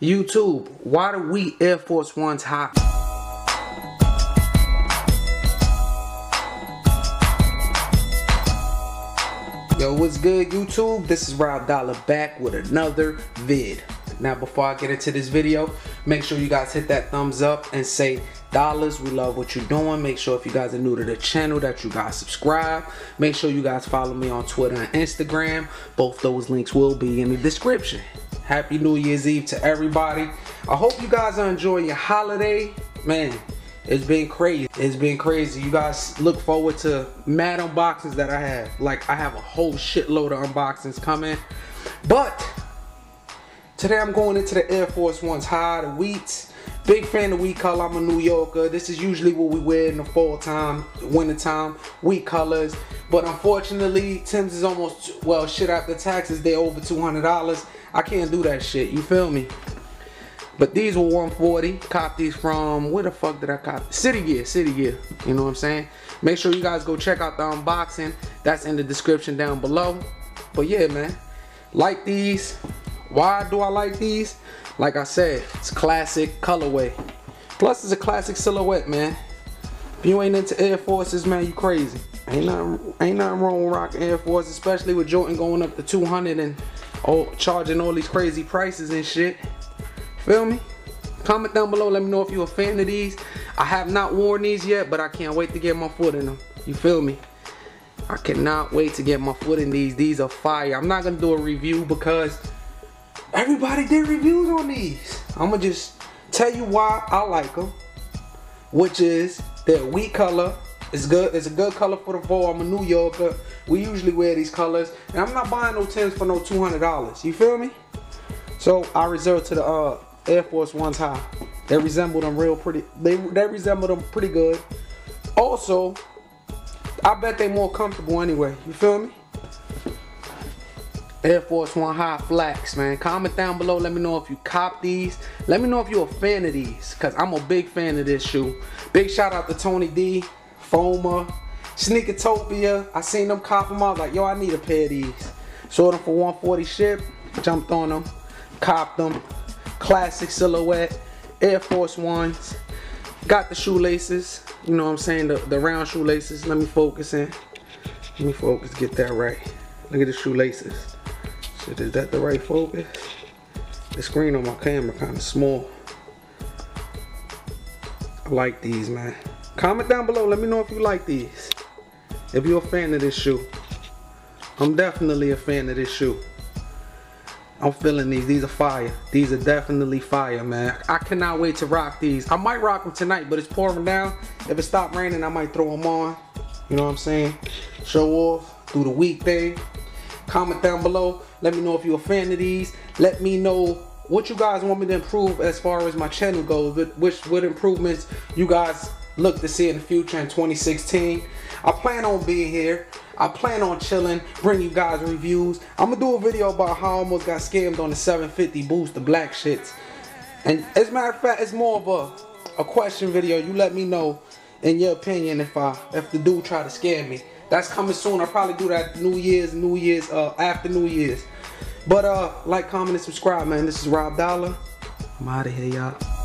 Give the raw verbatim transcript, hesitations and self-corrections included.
YouTube, why do we Air Force Ones hot? Yo, what's good YouTube? This is Rob Dollar back with another vid. Now before I get into this video, make sure you guys hit that thumbs up and say dollars. We love what you're doing. Make sure if you guys are new to the channel that you guys subscribe. Make sure you guys follow me on Twitter and Instagram. Both those links will be in the description. Happy New Year's Eve to everybody. I hope you guys are enjoying your holiday. Man, it's been crazy. It's been crazy. You guys look forward to mad unboxings that I have. Like, I have a whole shitload of unboxings coming. But today I'm going into the Air Force Ones high, the wheats. Big fan of wheat color. I'm a New Yorker. This is usually what we wear in the fall time, winter time, wheat colors. But unfortunately, Tim's is almost, well, shit, after taxes, they're over two hundred dollars. I can't do that shit, you feel me? But these were one forty. Cop these from, where the fuck did I cop? City Gear, City Gear. You know what I'm saying? Make sure you guys go check out the unboxing. That's in the description down below. But yeah, man. Like these. Why do I like these? Like I said, it's classic colorway. Plus, it's a classic silhouette, man. If you ain't into Air Forces, man, you crazy. Ain't nothing, ain't nothing wrong with rocking Air Force, especially with Jordan going up to two hundred and oh, charging all these crazy prices and shit. Feel me? Comment down below. Let me know if you're a fan of these. I have not worn these yet, but I can't wait to get my foot in them. You feel me? I cannot wait to get my foot in these. These are fire. I'm not going to do a review because everybody did reviews on these. I'm going to just tell you why I like them, which is their wheat color. It's good. It's a good color for the fall. I'm a New Yorker. We usually wear these colors. And I'm not buying no tens for no two hundred dollars. You feel me? So I reserve to the uh, Air Force Ones high. They resemble them real pretty. They, they resemble them pretty good. Also, I bet they're more comfortable anyway. You feel me? Air Force One high flax, man. Comment down below. Let me know if you cop these. Let me know if you're a fan of these. Because I'm a big fan of this shoe. Big shout out to Tony D, Foma, Sneakertopia. I seen them cop them. I was like, yo, I need a pair of these. Sold them for one forty ship. Jumped on them. Copped them. Classic silhouette. Air Force Ones. Got the shoelaces. You know what I'm saying? The, the round shoelaces. Let me focus in. Let me focus. Get that right. Look at the shoelaces. Shit, is that the right focus? The screen on my camera kind of small. I like these, man. Comment down below. Let me know if you like these. If you're a fan of this shoe. I'm definitely a fan of this shoe. I'm feeling these. These are fire. These are definitely fire, man. I cannot wait to rock these. I might rock them tonight, but it's pouring down. If it stopped raining, I might throw them on. You know what I'm saying? Show off through the week thing. Comment down below. Let me know if you're a fan of these. Let me know what you guys want me to improve as far as my channel goes. Which, what improvements you guys look to see in the future in twenty sixteen. I plan on being here. I plan on chilling, bring you guys reviews. I'm gonna do a video about how I almost got scammed on the seven fifty boost, the black shits. And as a matter of fact, it's more of a, a question video. You let me know in your opinion if I if the dude tried to scam me. That's coming soon. I'll probably do that New Year's, New Year's, uh, after New Year's. But uh, like, comment, and subscribe, man. This is Rob Dollar. I'm out of here, y'all.